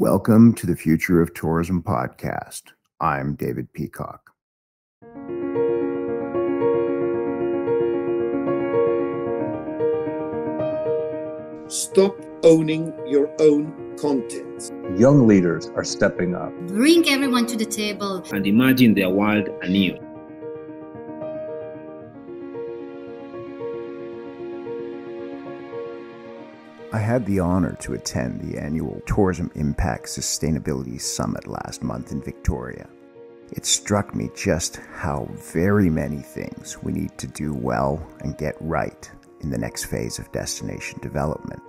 Welcome to the Future of Tourism podcast. I'm David Peacock. Stop owning your own content. Young leaders are stepping up. Bring everyone to the table. And imagine their world anew. I had the honor to attend the annual Tourism Impact Sustainability Summit last month in Victoria. It struck me just how very many things we need to do well and get right in the next phase of destination development.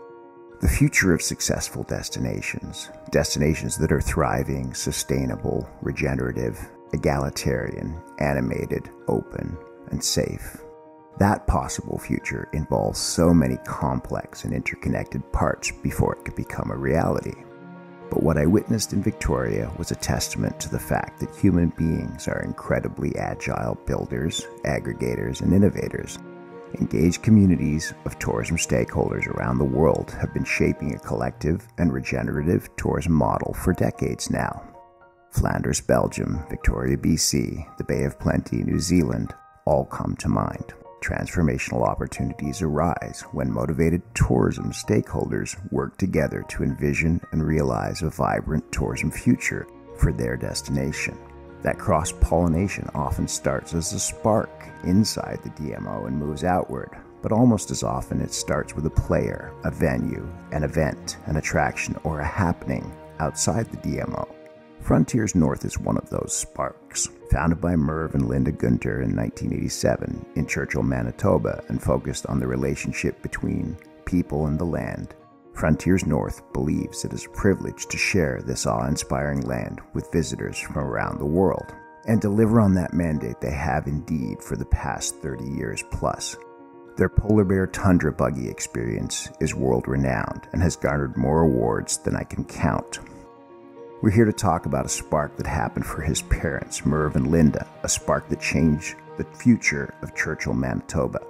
The future of successful destinations, destinations that are thriving, sustainable, regenerative, egalitarian, animated, open, and safe. That possible future involves so many complex and interconnected parts before it could become a reality. But what I witnessed in Victoria was a testament to the fact that human beings are incredibly agile builders, aggregators, and innovators. Engaged communities of tourism stakeholders around the world have been shaping a collective and regenerative tourism model for decades now. Flanders, Belgium, Victoria, BC, the Bay of Plenty, New Zealand, all come to mind. Transformational opportunities arise when motivated tourism stakeholders work together to envision and realize a vibrant tourism future for their destination. That cross-pollination often starts as a spark inside the DMO and moves outward, but almost as often it starts with a player, a venue, an event, an attraction, or a happening outside the DMO. Frontiers North is one of those sparks. Founded by Merv and Linda Gunter in 1987 in Churchill, Manitoba, and focused on the relationship between people and the land, Frontiers North believes it is a privilege to share this awe-inspiring land with visitors from around the world and deliver on that mandate they have indeed for the past 30 years plus. Their polar bear tundra buggy experience is world-renowned and has garnered more awards than I can count. We're here to talk about a spark that happened for his parents, Merv and Linda, a spark that changed the future of Churchill, Manitoba,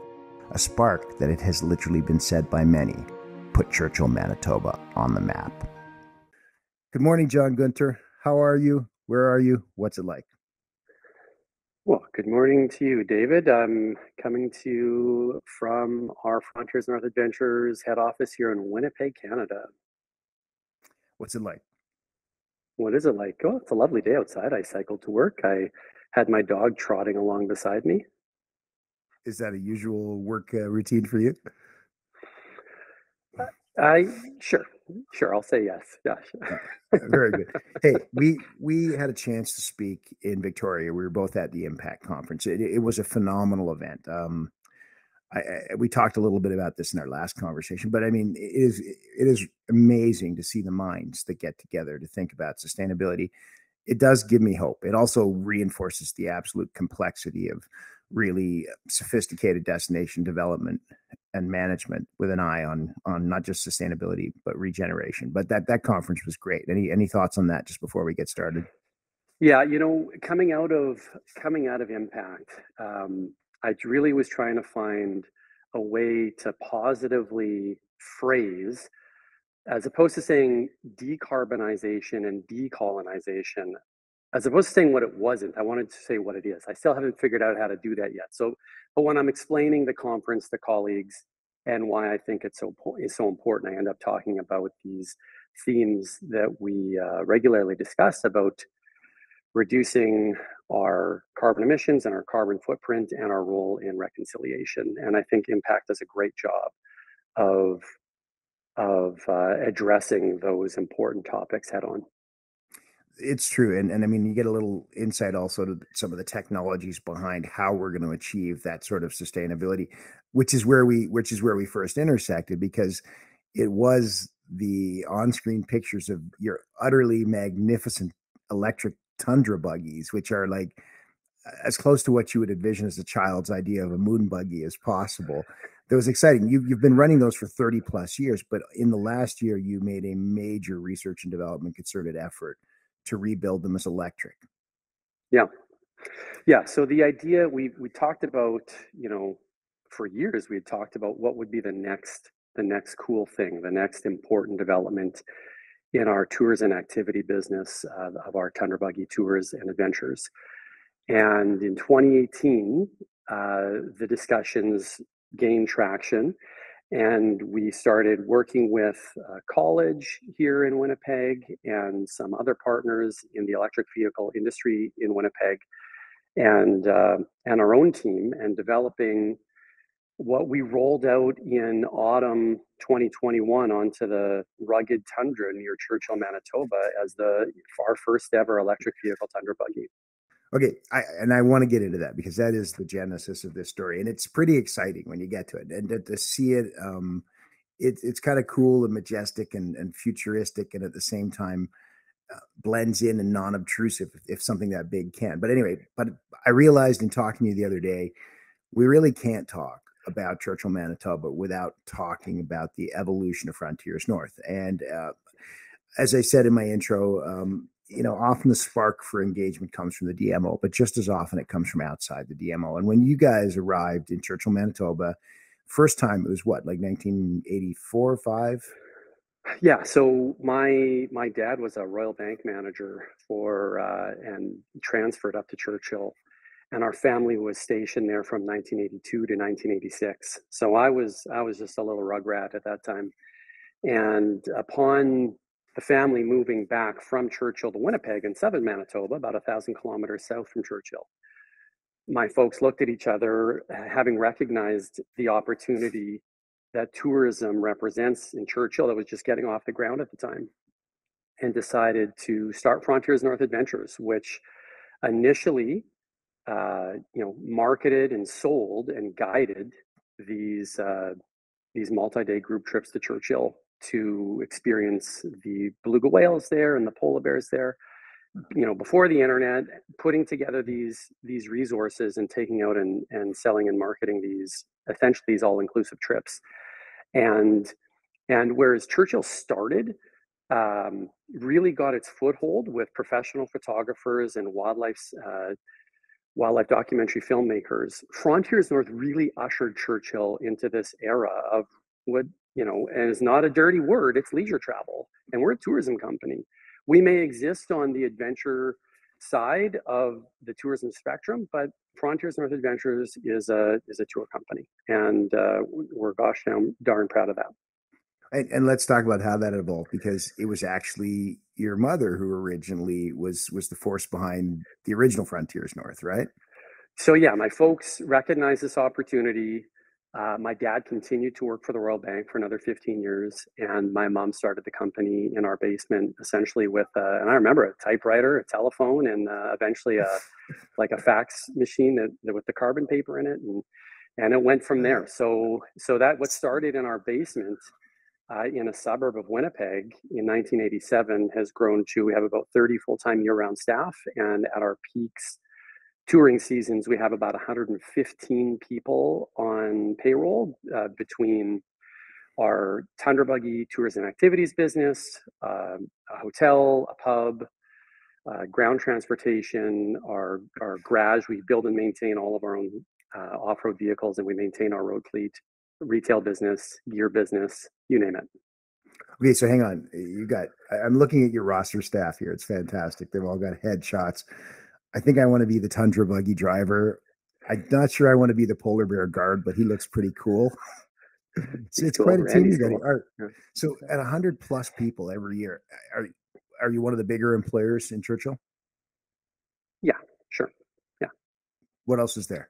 a spark that it has literally been said by many, put Churchill, Manitoba on the map. Good morning, John Gunter. How are you? Where are you? What's it like? Well, good morning to you, David. I'm coming to you from our Frontiers North Adventures head office here in Winnipeg, Canada. What's it like? What is it like? Oh, it's a lovely day outside. I cycled to work. I had my dog trotting along beside me. Is that a usual work routine for you? Sure. I'll say yes. Yeah. Very good. Hey, we had a chance to speak in Victoria. We were both at the Impact Conference. It was a phenomenal event. We talked a little bit about this in our last conversation, but I mean, it is amazing to see the minds that get together to think about sustainability. It does give me hope. It also reinforces the absolute complexity of really sophisticated destination development and management with an eye on not just sustainability, but regeneration. But that conference was great. Any thoughts on that just before we get started? Yeah, coming out of Impact, I really was trying to find a way to positively phrase, as opposed to saying decarbonization and decolonization, as opposed to saying what it wasn't, I wanted to say what it is. I still haven't figured out how to do that yet. So, but when I'm explaining the conference to colleagues and why I think it's so important, I end up talking about these themes that we regularly discuss about reducing our carbon emissions and our carbon footprint and our role in reconciliation. And I think Impact does a great job of addressing those important topics head on. It's true. And I mean, you get a little insight also to some of the technologies behind how we're going to achieve that sort of sustainability, which is where we first intersected, because it was the on-screen pictures of your utterly magnificent electric tundra buggies, which are like as close to what you would envision as a child's idea of a moon buggy as possible. That was exciting. You've been running those for 30 plus years, but in the last year, you made a major research and development concerted effort to rebuild them as electric. Yeah. So the idea we talked about, for years, we had talked about what would be the next cool thing, the next important development in our tours and activity business of our Tundra Buggy Tours and Adventures. And in 2018, the discussions gained traction, and we started working with a college here in Winnipeg and some other partners in the electric vehicle industry in Winnipeg, and our own team, and developing what we rolled out in autumn 2021 onto the rugged tundra near Churchill, Manitoba, as our first ever electric vehicle Tundra Buggy. Okay, I want to get into that, because that is the genesis of this story, and it's pretty exciting when you get to it, and to see it. It's kind of cool and majestic and futuristic, and at the same time blends in and non-obtrusive if something that big can. But anyway, but I realized in talking to you the other day, we really can't talk about Churchill, Manitoba without talking about the evolution of Frontiers North. And as I said in my intro, you know, often the spark for engagement comes from the DMO, but just as often it comes from outside the DMO. And when you guys arrived in Churchill, Manitoba, first time, it was what, like 1984 or 5? Yeah. So my dad was a Royal Bank manager for and transferred up to Churchill. And our family was stationed there from 1982 to 1986. So I was just a little rugrat at that time. And upon the family moving back from Churchill to Winnipeg in southern Manitoba, about 1,000 kilometers south from Churchill, my folks looked at each other, having recognized the opportunity that tourism represents in Churchill that was just getting off the ground at the time, and decided to start Frontiers North Adventures, which initially you know, marketed and sold and guided these multi-day group trips to Churchill to experience the beluga whales there and the polar bears there. You know, before the internet, putting together these resources and taking out and selling and marketing these, essentially these all-inclusive trips. And whereas Churchill started, really got its foothold with professional photographers and wildlife documentary filmmakers, Frontiers North really ushered Churchill into this era of what, you know, and it's not a dirty word, it's leisure travel. And we're a tourism company. We may exist on the adventure side of the tourism spectrum, but Frontiers North Adventures is a tour company. And we're gosh darn proud of that. And let's talk about how that evolved, because it was actually your mother who originally was the force behind the original Frontiers North, right? So yeah, my folks recognized this opportunity. My dad continued to work for the Royal Bank for another 15 years, and my mom started the company in our basement, essentially with, and I remember a typewriter, a telephone, and eventually a fax machine that with the carbon paper in it, and it went from there. So that what started in our basement, in a suburb of Winnipeg in 1987 has grown to, we have about 30 full-time year-round staff, and at our peaks touring seasons we have about 115 people on payroll between our Tundra Buggy Tours and Activities business, a hotel, a pub, ground transportation, our garage. We build and maintain all of our own off-road vehicles, and we maintain our road fleet, retail business, gear business, you name it. Okay, so hang on. I'm looking at your roster staff here. It's fantastic. They've all got headshots. I think I want to be the Tundra Buggy driver. I'm not sure I want to be the polar bear guard, but he looks pretty cool. It's cool, quite a team. Cool. Right. So at 100 plus people every year, are you one of the bigger employers in Churchill? Yeah, sure. Yeah. What else is there?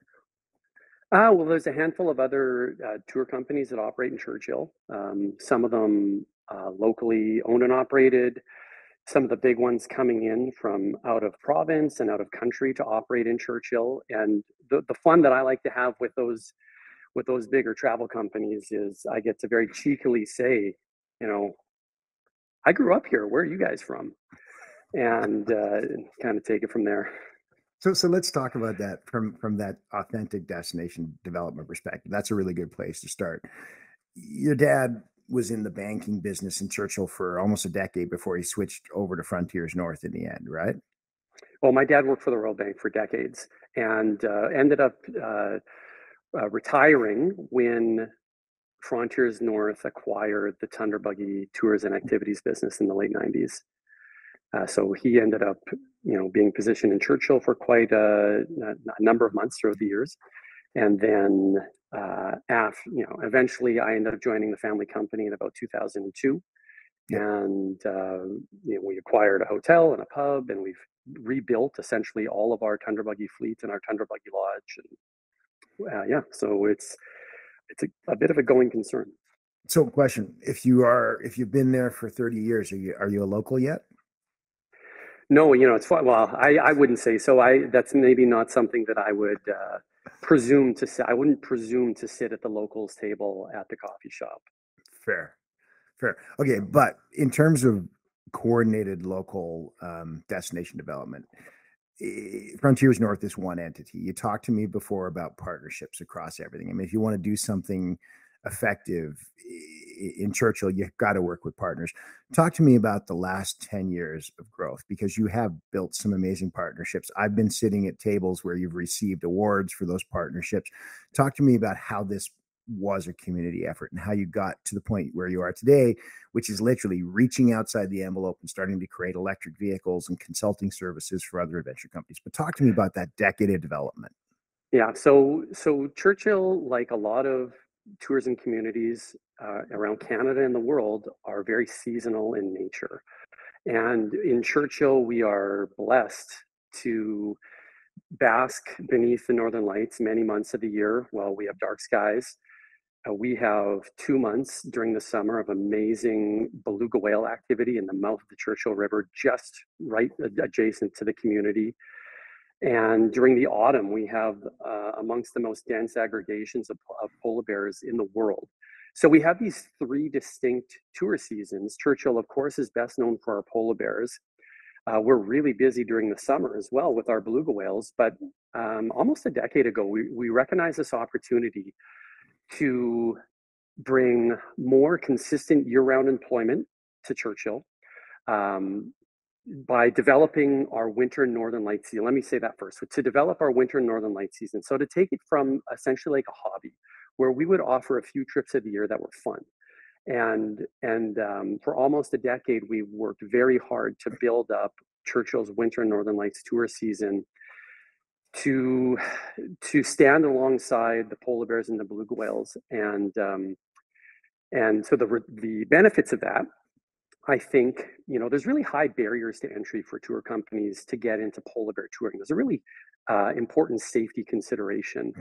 Well, there's a handful of other tour companies that operate in Churchill. Some of them locally owned and operated. Some of the big ones coming in from out of province and out of country to operate in Churchill. And the fun that I like to have with those bigger travel companies is I get to very cheekily say, you know, I grew up here. Where are you guys from? And kind of take it from there. So let's talk about that from that authentic destination development perspective. That's a really good place to start. Your dad was in the banking business in Churchill for almost a decade before he switched over to Frontiers North in the end, right? Well, my dad worked for the Royal Bank for decades and ended up retiring when Frontiers North acquired the Thunder Buggy tours and activities business in the late 90s. So he ended up, being positioned in Churchill for quite a number of months throughout the years. And then eventually I ended up joining the family company in about 2002. Yeah. And we acquired a hotel and a pub, and we've rebuilt essentially all of our Thunder Buggy fleet and our Thunder Buggy lodge. And so it's a bit of a going concern. So question, if you've been there for 30 years, are you a local yet? No, it's fun. Well, I wouldn't say so. That's maybe not something that I would presume to say. I wouldn't presume to sit at the locals table at the coffee shop. Fair. Okay. But in terms of coordinated local destination development, Frontiers North is one entity. You talked to me before about partnerships across everything. I mean, if you want to do something effective in Churchill, you've got to work with partners. Talk to me about the last 10 years of growth, because you have built some amazing partnerships. I've been sitting at tables where you've received awards for those partnerships. Talk to me about how this was a community effort and how you got to the point where you are today, which is literally reaching outside the envelope and starting to create electric vehicles and consulting services for other adventure companies. But talk to me about that decade of development. Yeah. So Churchill, like a lot of tourism communities around Canada and the world, are very seasonal in nature. And in Churchill, we are blessed to bask beneath the northern lights many months of the year while we have dark skies. We have 2 months during the summer of amazing beluga whale activity in the mouth of the Churchill River, just right adjacent to the community. And during the autumn, we have amongst the most dense aggregations of polar bears in the world. So we have these three distinct tour seasons. Churchill, of course, is best known for our polar bears. We're really busy during the summer as well with our beluga whales. But almost a decade ago, we recognized this opportunity to bring more consistent year-round employment to Churchill by developing our winter northern light season. Let me say that first. So to develop our winter northern light season. So to take it from essentially like a hobby, where we would offer a few trips of the year that were fun. And for almost a decade, we worked very hard to build up Churchill's winter northern lights tour season to stand alongside the polar bears and the beluga whales. And so the benefits of that, I think, there's really high barriers to entry for tour companies to get into polar bear touring. There's a really important safety consideration.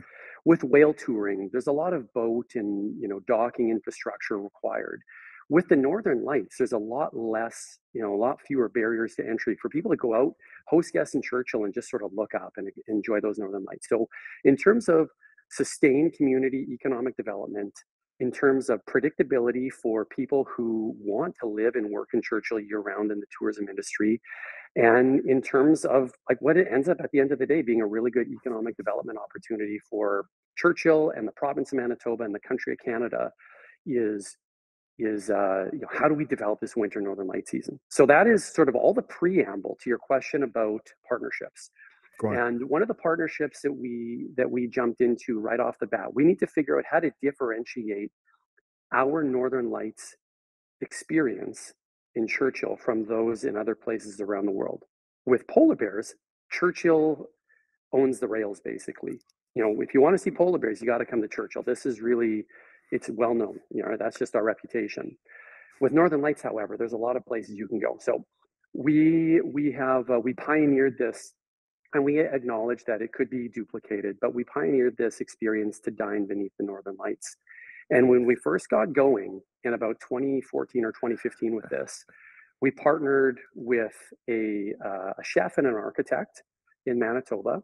With whale touring, there's a lot of boat and, docking infrastructure required. With the northern lights, there's a lot less, a lot fewer barriers to entry for people to go out, host guests in Churchill, and just sort of look up and enjoy those northern lights. So in terms of sustained community economic development, in terms of predictability for people who want to live and work in Churchill year-round in the tourism industry, and in terms of like what it ends up at the end of the day being a really good economic development opportunity for Churchill and the province of Manitoba and the country of Canada is how do we develop this winter northern light season? So that is sort of all the preamble to your question about partnerships. And one of the partnerships that we jumped into right off the bat, we need to figure out how to differentiate our northern lights experience in Churchill from those in other places around the world. With polar bears, Churchill owns the rails, basically. If you want to see polar bears, you got to come to Churchill. This is really, it's well known. That's just our reputation. With northern lights, however, there's a lot of places you can go. So we pioneered this. And we acknowledge that it could be duplicated, but we pioneered this experience to dine beneath the northern lights. And when we first got going in about 2014 or 2015 with this, we partnered with a chef and an architect in Manitoba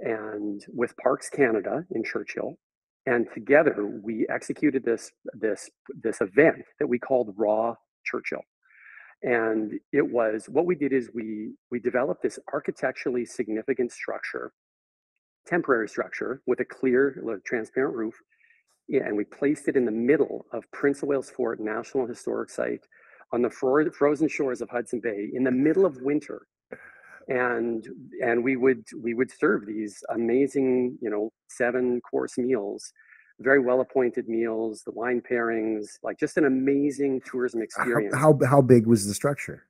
and with Parks Canada in Churchill. And together we executed this event that we called Raw Churchill. And it was, what we did is we developed this architecturally significant structure, temporary structure with a clear, transparent roof. And we placed it in the middle of Prince of Wales Fort National Historic Site on the frozen shores of Hudson Bay in the middle of winter. And we would serve these amazing, 7-course meals very well-appointed meals, the wine pairings, like just an amazing tourism experience. How big was the structure?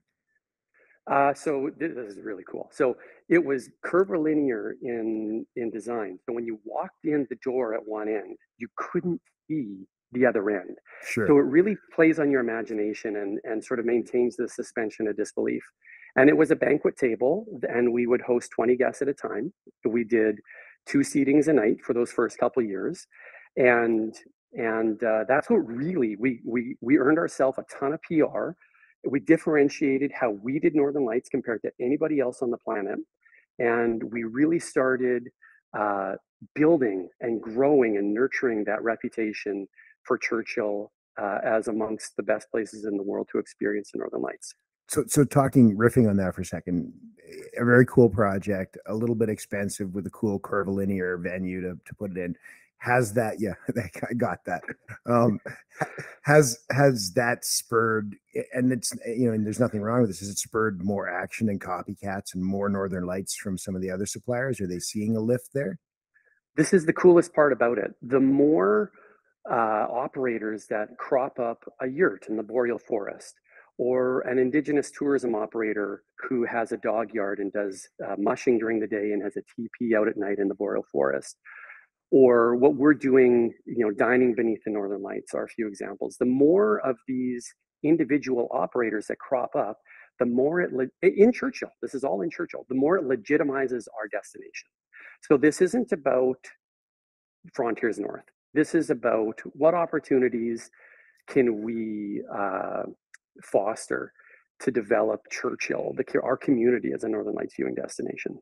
So this is really cool. So it was curvilinear in design. So when you walked in the door at one end, you couldn't see the other end. Sure. So it really plays on your imagination and sort of maintains the suspension of disbelief. And it was a banquet table, and we would host 20 guests at a time. We did 2 seatings a night for those first couple of years. And that's what really, we earned ourselves a ton of PR. We differentiated how we did Northern Lights compared to anybody else on the planet. And we really started building and growing and nurturing that reputation for Churchill as amongst the best places in the world to experience the Northern Lights. So riffing on that for a second, a very cool project, a little bit expensive with a cool curvilinear venue to put it in. Has that, yeah, I got that. Has that spurred, and it's, you know, and there's nothing wrong with this, has it spurred more action and copycats and more Northern Lights from some of the other suppliers? Are they seeing a lift there? This is the coolest part about it. The more operators that crop up a yurt in the boreal forest, or an indigenous tourism operator who has a dog yard and does mushing during the day and has a teepee out at night in the boreal forest, or what we're doing, you know, dining beneath the Northern Lights are a few examples. The more of these individual operators that crop up, the more in Churchill, this is all in Churchill, the more it legitimizes our destination. So this isn't about Frontiers North. This is about what opportunities can we foster to develop Churchill, our community, as a Northern Lights viewing destination.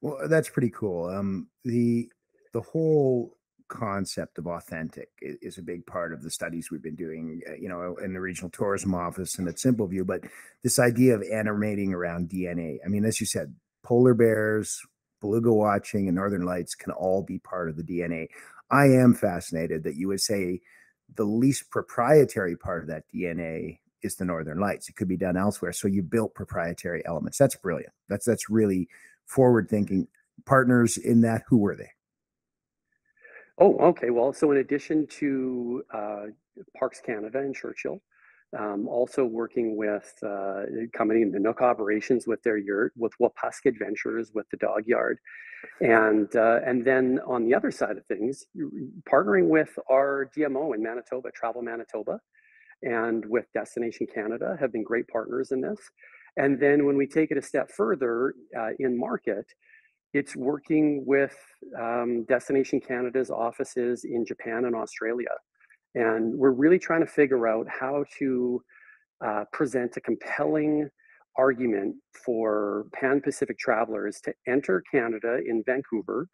Well, that's pretty cool. The whole concept of authentic is a big part of the studies we've been doing, you know, in the regional tourism office and at Simpleview, but this idea of animating around DNA. I mean, as you said, polar bears, beluga watching, and Northern Lights can all be part of the DNA. I am fascinated that you would say the least proprietary part of that DNA is the Northern Lights. It could be done elsewhere. So you built proprietary elements. That's brilliant. That's really forward thinking. Partners in that, who were they? Oh, okay. Well, so in addition to Parks Canada and Churchill, also working with coming in the Nook operations with their yurt, with Wapusk Adventures, with the dog yard, and then on the other side of things, partnering with our DMO in Manitoba, Travel Manitoba, and with Destination Canada have been great partners in this. And then when we take it a step further in market, it's working with Destination Canada's offices in Japan and Australia. And we're really trying to figure out how to present a compelling argument for Pan-Pacific travelers to enter Canada in Vancouver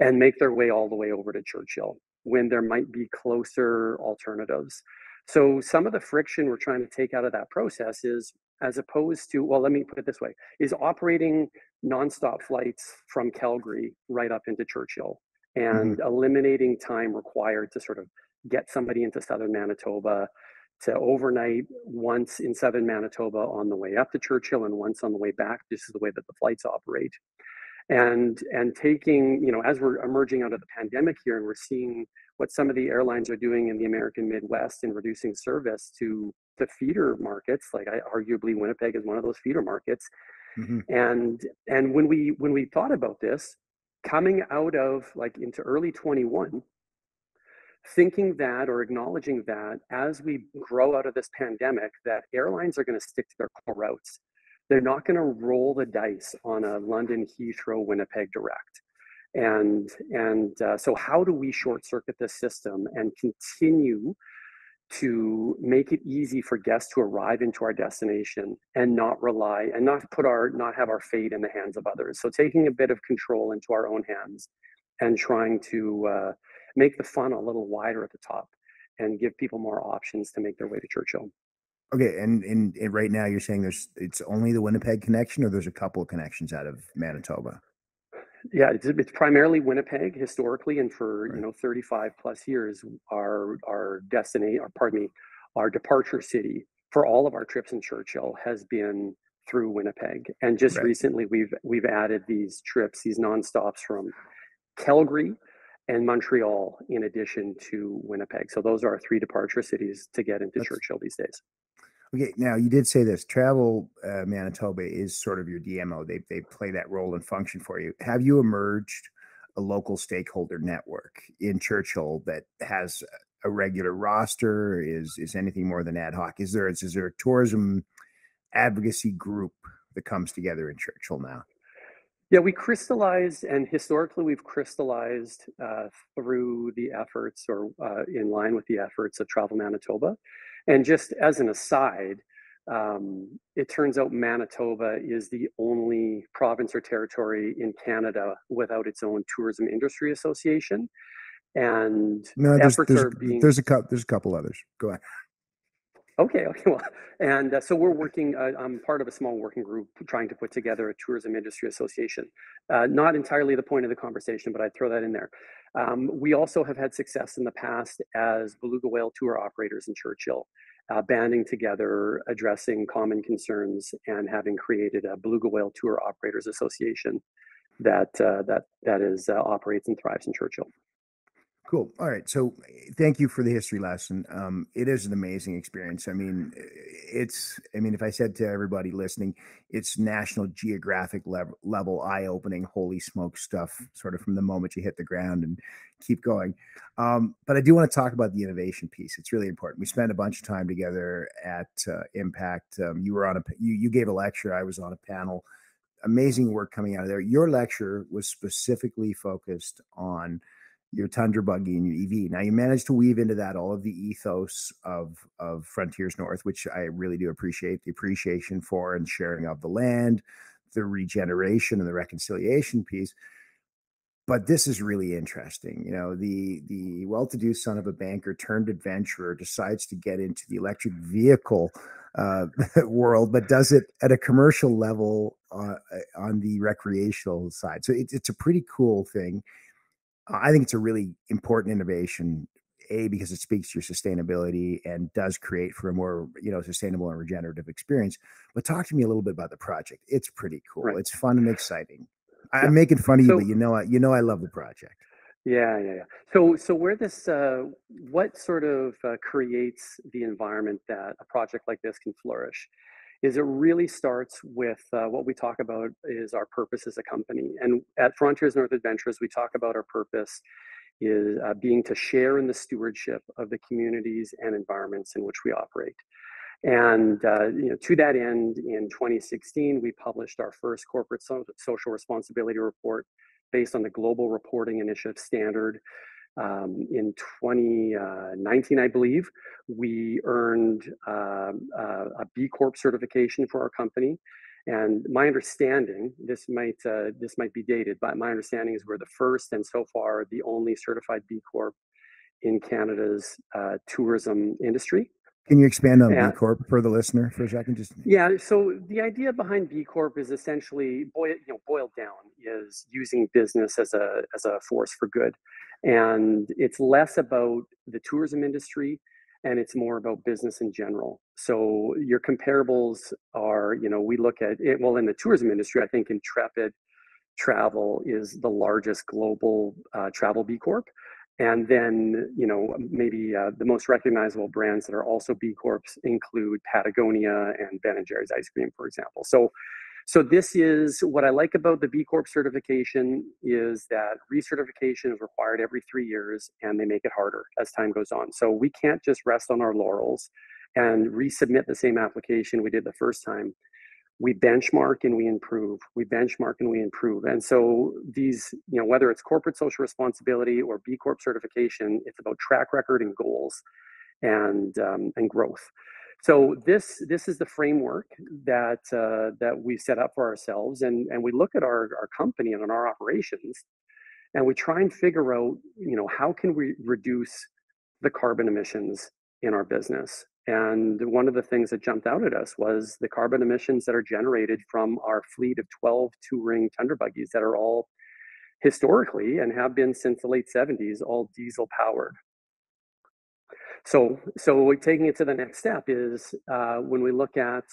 and make their way all the way over to Churchill when there might be closer alternatives. So some of the friction we're trying to take out of that process is, as opposed to, well, let me put it this way, is operating nonstop flights from Calgary right up into Churchill and eliminating time required to sort of get somebody into southern Manitoba to overnight once in southern Manitoba on the way up to Churchill and once on the way back. This is the way that the flights operate. And taking, you know, as we're emerging out of the pandemic here and we're seeing what some of the airlines are doing in the American Midwest in reducing service to the feeder markets, like arguably Winnipeg is one of those feeder markets. Mm-hmm. And when we thought about this, coming out of like into early 21, thinking that or acknowledging that as we grow out of this pandemic, that airlines are going to stick to their core routes. They're not going to roll the dice on a London Heathrow Winnipeg direct. And so how do we short circuit this system and continue to make it easy for guests to arrive into our destination and not rely and not have our fate in the hands of others? So taking a bit of control into our own hands and trying to make the funnel a little wider at the top and give people more options to make their way to Churchill. Okay, and right now you're saying it's only the Winnipeg connection, or there's a couple of connections out of Manitoba? Yeah, it's primarily Winnipeg historically, and for right. You know, 35 plus years, our departure city for all of our trips in Churchill has been through Winnipeg, and just right. Recently we've added these trips, these nonstops from Calgary and Montreal in addition to Winnipeg. So those are our three departure cities to get into Churchill these days. Okay, now you did say this, Travel Manitoba is sort of your DMO. They play that role and function for you. Have you emerged a local stakeholder network in Churchill that has a regular roster? Is anything more than ad hoc? Is there a tourism advocacy group that comes together in Churchill now? Yeah, we crystallized, and historically we've crystallized through the efforts or in line with the efforts of Travel Manitoba. And just as an aside, it turns out Manitoba is the only province or territory in Canada without its own tourism industry association. And no, there's a couple others. Go ahead. Okay. Well, and so we're working, I'm part of a small working group trying to put together a tourism industry association. Not entirely the point of the conversation, but I'd throw that in there. We also have had success in the past as beluga whale tour operators in Churchill, banding together, addressing common concerns, and having created a beluga whale tour operators association that operates and thrives in Churchill. Cool. All right. So thank you for the history lesson. It is an amazing experience. I mean, if I said to everybody listening, it's National Geographic level eye-opening, holy smoke stuff, sort of from the moment you hit the ground and keep going. But I do want to talk about the innovation piece. It's really important. We spent a bunch of time together at Impact. You gave a lecture. I was on a panel. Amazing work coming out of there. Your lecture was specifically focused on your Tundra buggy and your EV. Now you managed to weave into that all of the ethos of Frontiers North, which I really do appreciate, the appreciation for and sharing of the land, the regeneration and the reconciliation piece. But this is really interesting. You know, the well-to-do son of a banker turned adventurer decides to get into the electric vehicle world, but does it at a commercial level on the recreational side. So it's a pretty cool thing. I think it's a really important innovation, A, because it speaks to your sustainability and does create for a more, sustainable and regenerative experience. But talk to me a little bit about the project. It's pretty cool. Right. It's fun and exciting. Yeah. I'm making fun of you, but I love the project. Yeah. So where this, what sort of creates the environment that a project like this can flourish is it really starts with what we talk about is our purpose as a company. And at Frontiers North Adventures, we talk about our purpose is being to share in the stewardship of the communities and environments in which we operate. And to that end, in 2016, we published our first corporate social responsibility report based on the Global Reporting Initiative standard. In 2019, I believe, we earned a B Corp certification for our company. And my understanding, this might be dated, but my understanding is we're the first and so far the only certified B Corp in Canada's tourism industry. Can you expand on B Corp for the listener for a second? Yeah. So the idea behind B Corp is essentially boiled down is using business as a force for good, and it's less about the tourism industry, and it's more about business in general. So your comparables are, we look at it. Well, in the tourism industry, I think Intrepid Travel is the largest global travel B Corp. And then, maybe the most recognizable brands that are also B Corps include Patagonia and Ben & Jerry's ice cream, for example. So this is what I like about the B Corp certification is that recertification is required every 3 years, and they make it harder as time goes on. So we can't just rest on our laurels and resubmit the same application we did the first time. We benchmark and we improve. We benchmark and we improve. And so these, whether it's corporate social responsibility or B Corp certification, it's about track record and goals and growth. So this is the framework that we set up for ourselves. And we look at our company and our operations, and we try and figure out, how can we reduce the carbon emissions in our business? And one of the things that jumped out at us was the carbon emissions that are generated from our fleet of 12 touring Tundra buggies that are all historically and have been since the late 70s, all diesel powered. So taking it to the next step is when we look at,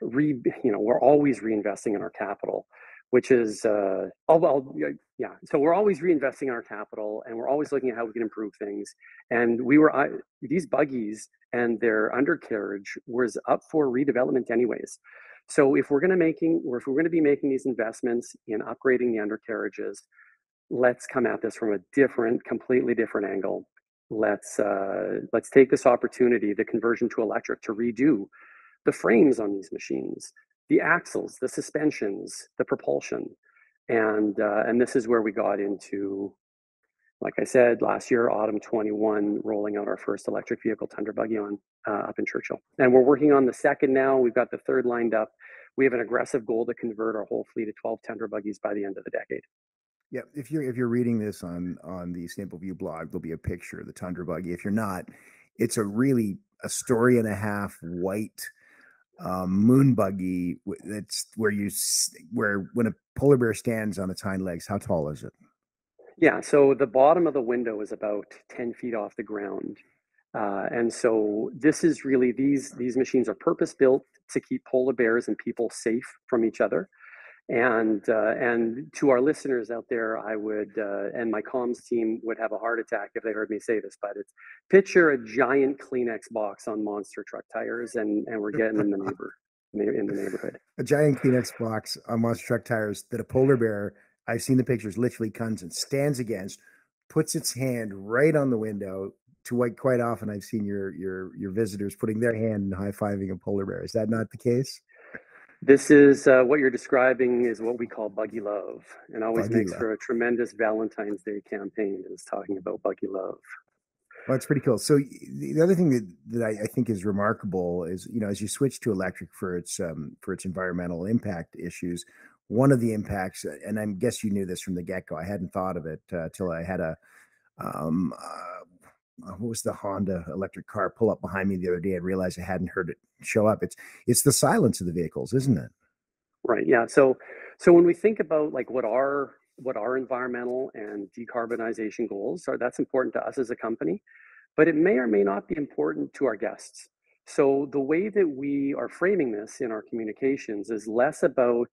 we're always reinvesting in our capital. which is, so we're always reinvesting our capital, and we're always looking at how we can improve things. And we were, these buggies and their undercarriage was up for redevelopment anyways. So if we're going to be making these investments in upgrading the undercarriages, let's come at this from a completely different angle. Let's take this opportunity, the conversion to electric, to redo the frames on these machines, the axles, the suspensions, the propulsion. And this is where we got into, like I said, last year, autumn 21, rolling out our first electric vehicle Tundra buggy on up in Churchill. And we're working on the second now. We've got the third lined up. We have an aggressive goal to convert our whole fleet of 12 Tundra buggies by the end of the decade. Yeah, if you're reading this on the Simple View blog, there'll be a picture of the Tundra buggy. If you're not, it's a story and a half white moon buggy. That's when a polar bear stands on its hind legs. How tall is it? Yeah, so the bottom of the window is about 10 feet off the ground, and so this is really these machines are purpose built to keep polar bears and people safe from each other. And to our listeners out there, I would, and my comms team would have a heart attack if they heard me say this, but it's picture a giant Kleenex box on monster truck tires, and we're getting in the neighborhood. A giant Kleenex box on monster truck tires that a polar bear, I've seen the pictures, literally comes and stands against, puts its hand right on the window. To what quite often I've seen your visitors putting their hand and high-fiving a polar bear. Is that not the case? This is what you're describing is what we call buggy love, and always buggy makes love. For a tremendous Valentine's Day campaign is talking about buggy love. Well, that's pretty cool. So the other thing that I think is remarkable is, you know, as you switch to electric for its environmental impact issues, one of the impacts, and I guess you knew this from the get-go, I hadn't thought of it till I had a what was the Honda electric car pull up behind me the other day and realized I hadn't heard it show up. It's the silence of the vehicles, isn't it? Right. Yeah. So when we think about like what our environmental and decarbonization goals are, that's important to us as a company, but it may or may not be important to our guests. So the way that we are framing this in our communications is less about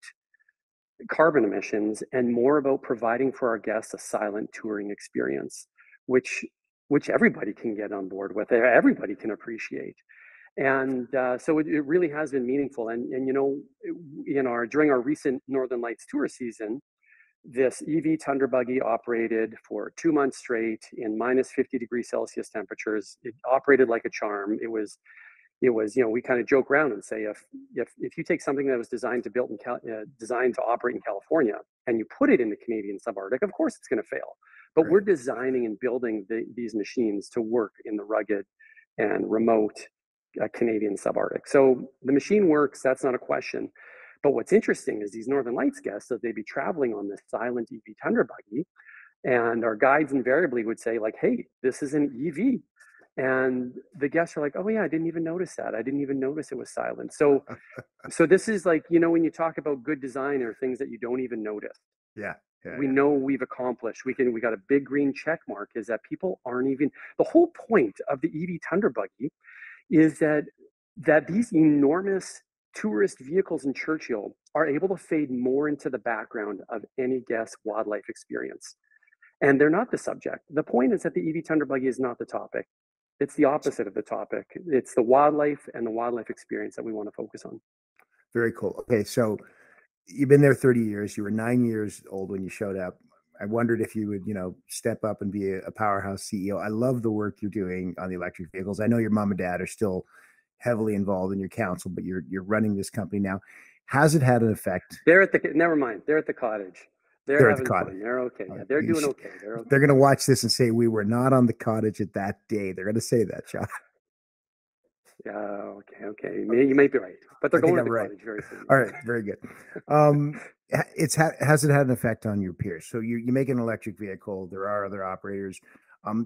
carbon emissions and more about providing for our guests a silent touring experience, which everybody can get on board with, everybody can appreciate. And so it really has been meaningful. And you know, during our recent Northern Lights tour season, this EV Tundra buggy operated for 2 months straight in minus 50 degrees Celsius temperatures. It operated like a charm. It was, you know, we kind of joke around and say, if you take something that was designed to operate in California and you put it in the Canadian subarctic, of course it's going to fail. But we're designing and building these machines to work in the rugged and remote Canadian subarctic. So the machine works, that's not a question. But what's interesting is these Northern Lights guests, that they'd be traveling on this silent EV Tundra buggy, and our guides invariably would say, like, hey, this is an EV. And the guests are like, oh yeah, I didn't even notice that. I didn't even notice it was silent. So this is like, you know, when you talk about good design or things that you don't even notice. Yeah. Yeah, we know we've accomplished. We got a big green check mark. Is that people aren't even, the whole point of the EV Tundra buggy is that these enormous tourist vehicles in Churchill are able to fade more into the background of any guest wildlife experience, and they're not the subject. The point is that the EV Tundra buggy is not the topic. It's the opposite of the topic. It's the wildlife and the wildlife experience that we want to focus on. Very cool. Okay, so. You've been there 30 years. You were 9 years old when you showed up. I wondered if you would, you know, step up and be a powerhouse CEO. I love the work you're doing on the electric vehicles. I know your mom and dad are still heavily involved in your council, but you're running this company now. Has it had an effect? They're at the cottage. They're at the cottage. Fun. They're okay. Yeah, they're doing okay. They're okay. They're going to watch this and say, we were not on the cottage at that day. They're going to say that, John. Yeah. Okay. You might be right, but they're going to the college very soon. All right. Very good. Has it had an effect on your peers? So you make an electric vehicle. There are other operators.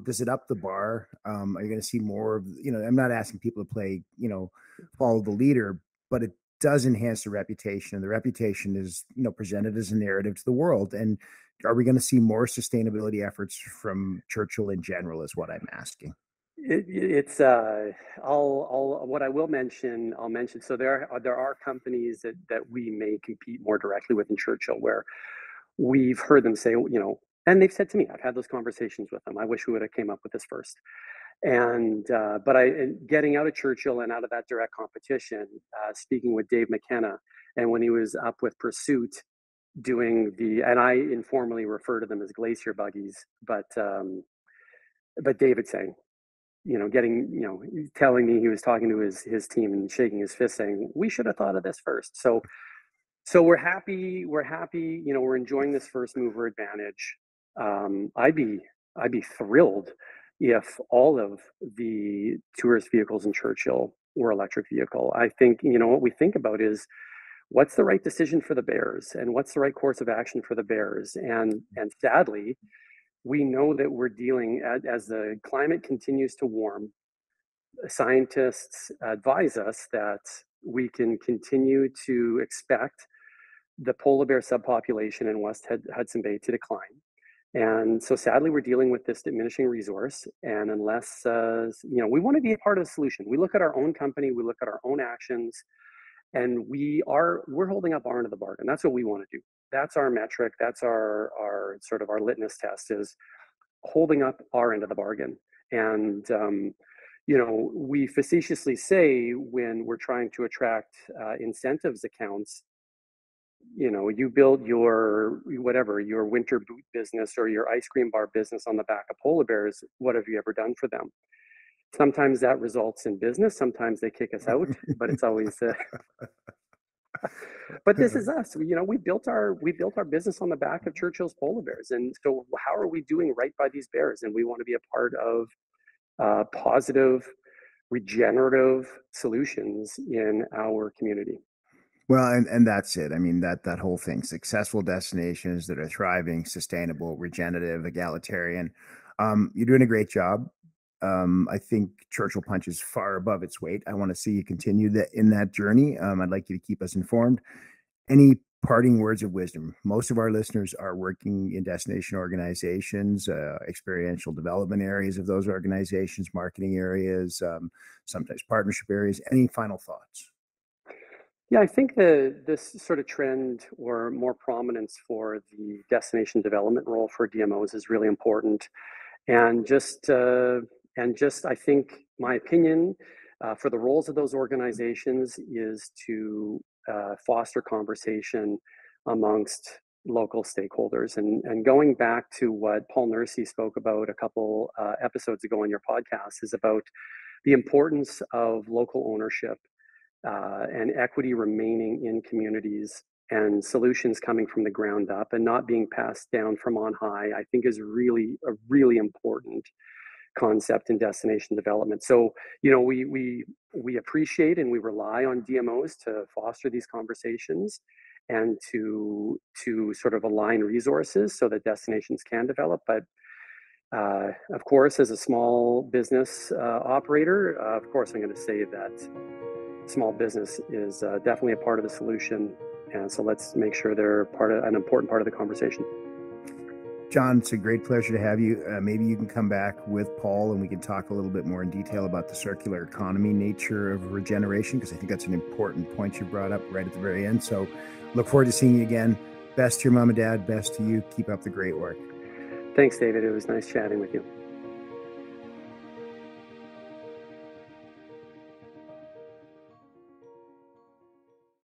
Does it up the bar? Are you going to see more of, you know, I'm not asking people to play, you know, follow the leader, but it does enhance the reputation, and the reputation is, you know, presented as a narrative to the world. And are we going to see more sustainability efforts from Churchill in general is what I'm asking. I'll mention. So there are companies that we may compete more directly with in Churchill, where we've heard them say, you know, and they've said to me, I've had those conversations with them, I wish we would have came up with this first. And but getting out of Churchill and out of that direct competition, speaking with Dave McKenna, and when he was up with Pursuit doing and I informally refer to them as glacier buggies, but David saying, you know, telling me, he was talking to his team and shaking his fist saying, we should have thought of this first. So we're happy, you know, we're enjoying this first mover advantage. I'd be thrilled if all of the tourist vehicles in Churchill were electric vehicle. I think, you know, what we think about is what's the right decision for the bears and what's the right course of action for the bears. And sadly, we know that we're dealing, as the climate continues to warm, scientists advise us that we can continue to expect the polar bear subpopulation in West Hudson Bay to decline. And so sadly, we're dealing with this diminishing resource. And unless, you know, we want to be a part of the solution. We look at our own company, we look at our own actions, and we're holding up our end of the bargain. That's what we want to do. That's our metric. That's our sort of our litmus test, is holding up our end of the bargain. And, you know, we facetiously say when we're trying to attract incentives accounts, you know, you build your winter boot business or your ice cream bar business on the back of polar bears. What have you ever done for them? Sometimes that results in business. Sometimes they kick us out, but it's always... But this is us. You know, we built our business on the back of Churchill's polar bears, and so how are we doing right by these bears? And we want to be a part of positive, regenerative solutions in our community. Well, and that's it. I mean, that whole thing: successful destinations that are thriving, sustainable, regenerative, egalitarian. You're doing a great job. I think Churchill punches far above its weight. I want to see you continue in that journey. I'd like you to keep us informed. Any parting words of wisdom? Most of our listeners are working in destination organizations, experiential development areas of those organizations, marketing areas, sometimes partnership areas. Any final thoughts? Yeah, I think this sort of trend or more prominence for the destination development role for DMOs is really important. And I think my opinion for the roles of those organizations is to foster conversation amongst local stakeholders. And going back to what Paul Nursey spoke about a couple episodes ago on your podcast is about the importance of local ownership and equity remaining in communities and solutions coming from the ground up and not being passed down from on high, I think is really a really important concept in destination development. So, you know, we appreciate and we rely on DMOs to foster these conversations and to sort of align resources so that destinations can develop. But of course, as a small business operator, of course, I'm going to say that small business is definitely a part of the solution. And so let's make sure they're an important part of the conversation. John, it's a great pleasure to have you. Maybe you can come back with Paul and we can talk a little bit more in detail about the circular economy nature of regeneration, because I think that's an important point you brought up right at the very end. So look forward to seeing you again. Best to your mom and dad, best to you. Keep up the great work. Thanks, David. It was nice chatting with you.